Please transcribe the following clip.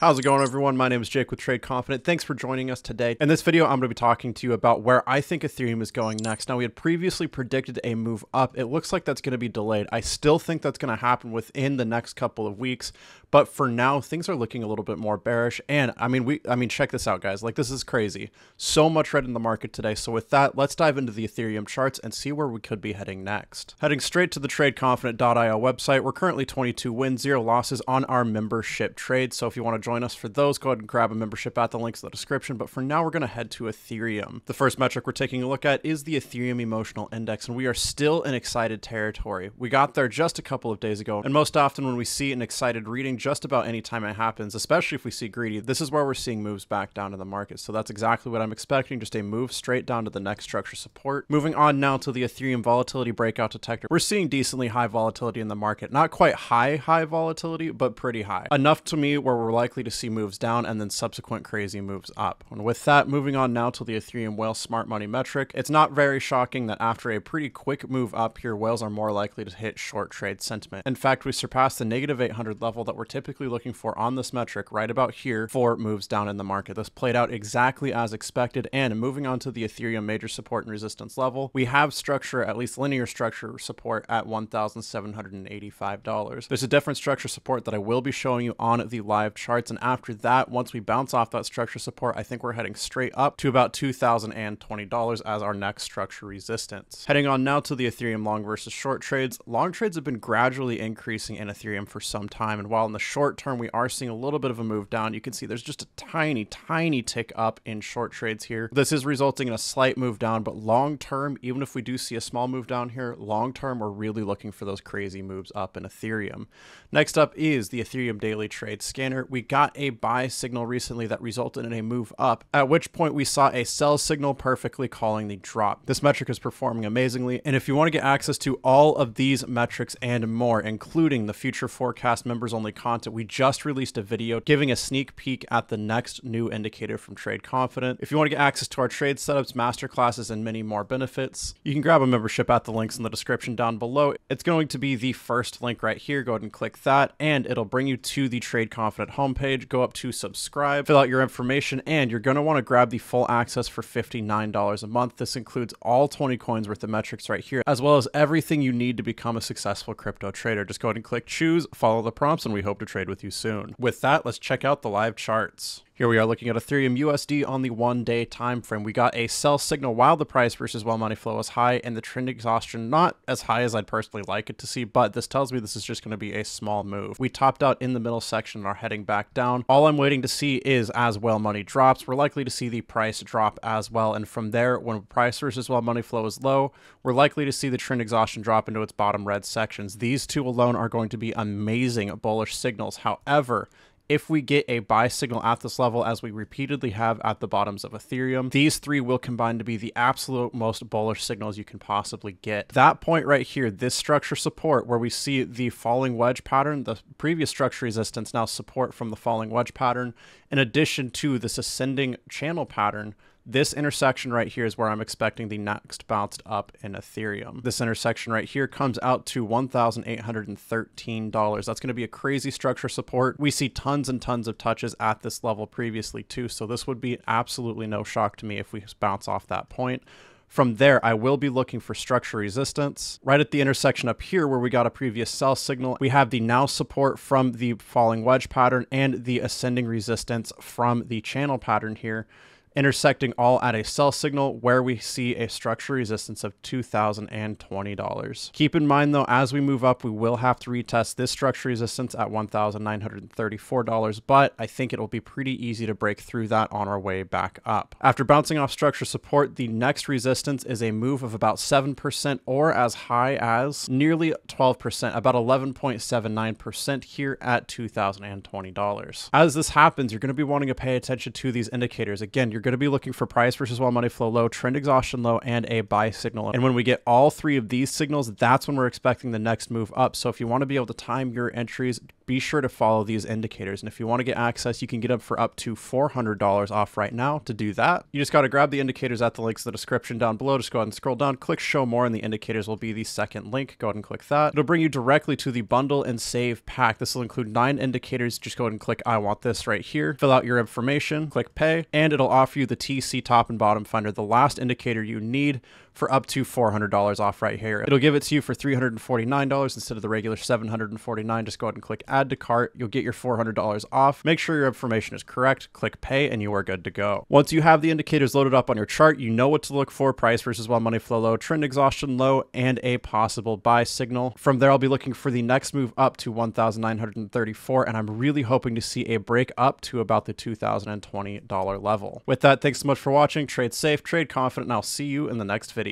How's it going, everyone? My name is Jake with Trade Confident. Thanks for joining us today. In this video, I'm going to be talking to you about where I think Ethereum is going next. Now, we had previously predicted a move up. It looks like that's going to be delayed. I still think that's going to happen within the next couple of weeks, but for now, things are looking a little bit more bearish. And I mean, check this out, guys. Like, this is crazy. So much red in the market today. So with that, let's dive into the Ethereum charts and see where we could be heading next. Heading straight to the TradeConfident.io website. We're currently 22 wins, 0 losses on our membership trade. So if you want to join us for those, go ahead and grab a membership at the links in the description. But for now, we're going to head to Ethereum. The first metric we're taking a look at is the Ethereum Emotional Index, and we are still in excited territory. We got there just a couple of days ago, and most often when we see an excited reading, just about any time it happens, especially if we see greedy, this is where we're seeing moves back down in the market. So that's exactly what I'm expecting, just a move straight down to the next structure support. Moving on now to the Ethereum Volatility Breakout Detector. We're seeing decently high volatility in the market. Not quite high volatility, but pretty high. Enough to me where we're likely to see moves down and then subsequent crazy moves up. And with that, moving on now to the Ethereum whale smart money metric. It's not very shocking that after a pretty quick move up here, whales are more likely to hit short trade sentiment. In fact, we surpassed the -800 level that we're typically looking for on this metric right about here for moves down in the market. This played out exactly as expected. And moving on to the Ethereum major support and resistance level, we have structure, at least linear structure support, at $1,785. There's a different structure support that I will be showing you on the live chart. And after that, once we bounce off that structure support, I think we're heading straight up to about $2,020 as our next structure resistance. Heading on now to the Ethereum long versus short trades. Long trades have been gradually increasing in Ethereum for some time. And while in the short term, we are seeing a little bit of a move down, you can see there's just a tiny tick up in short trades here. This is resulting in a slight move down, but long term, even if we do see a small move down here, long term, we're really looking for those crazy moves up in Ethereum. Next up is the Ethereum daily trade scanner. We got a buy signal recently that resulted in a move up, at which point we saw a sell signal perfectly calling the drop. This metric is performing amazingly, and if you want to get access to all of these metrics and more, including the future forecast members only content, we just released a video giving a sneak peek at the next new indicator from Trade Confident. If you want to get access to our trade setups, master classes, and many more benefits, you can grab a membership at the links in the description down below. It's going to be the first link right here. Go ahead and click that, and it'll bring you to the Trade Confident homepage. Go up to subscribe, fill out your information, and you're going to want to grab the full access for $59 a month. This includes all 20 coins worth of metrics right here, as well as everything you need to become a successful crypto trader. Just go ahead and click choose, follow the prompts, and we hope to trade with you soon. With that, let's check out the live charts. Here we are looking at Ethereum USD on the one-day time frame. We got a sell signal while the price versus whale money flow is high, and the trend exhaustion not as high as I'd personally like it to see, but this tells me this is just going to be a small move. We topped out in the middle section and are heading back down. All I'm waiting to see is as whale money drops, we're likely to see the price drop as well. And from there, when price versus whale money flow is low, we're likely to see the trend exhaustion drop into its bottom red sections. These two alone are going to be amazing bullish signals. However, if we get a buy signal at this level, as we repeatedly have at the bottoms of Ethereum, these three will combine to be the absolute most bullish signals you can possibly get. That point right here, this structure support where we see the falling wedge pattern, the previous structure resistance, now support from the falling wedge pattern, in addition to this ascending channel pattern. This intersection right here is where I'm expecting the next bounced up in Ethereum. This intersection right here comes out to $1,813. That's going to be a crazy structure support. We see tons and tons of touches at this level previously too, so this would be absolutely no shock to me if we bounce off that point. From there, I will be looking for structure resistance. Right at the intersection up here where we got a previous sell signal, we have the now support from the falling wedge pattern and the ascending resistance from the channel pattern here, intersecting all at a sell signal where we see a structure resistance of $2,020. Keep in mind though, as we move up, we will have to retest this structure resistance at $1,934, but I think it'll be pretty easy to break through that on our way back up. After bouncing off structure support, the next resistance is a move of about 7% or as high as nearly 12%, about 11.79% here at $2,020. As this happens, you're going to be wanting to pay attention to these indicators. Again, you're going to be looking for price versus whale money flow low, trend exhaustion low, and a buy signal. And when we get all three of these signals, that's when we're expecting the next move up. So if you want to be able to time your entries, be sure to follow these indicators. And if you want to get access, you can get them for up to $400 off right now. To do that, you just got to grab the indicators at the links in the description down below. Just go ahead and scroll down, click show more, and the indicators will be the second link. Go ahead and click that. It'll bring you directly to the bundle and save pack. This will include 9 indicators. Just go ahead and click I want this right here. Fill out your information, click pay, and it'll offer you the TC top and bottom finder, the last indicator you need, for up to $400 off right here. It'll give it to you for $349 instead of the regular $749. Just go ahead and click add to cart. You'll get your $400 off. Make sure your information is correct, click pay, and you are good to go. Once you have the indicators loaded up on your chart, you know what to look for: price versus one, money flow low, trend exhaustion low, and a possible buy signal. From there, I'll be looking for the next move up to 1,934, and I'm really hoping to see a break up to about the $2,020 level. With that, thanks so much for watching. Trade safe, trade confident, and I'll see you in the next video.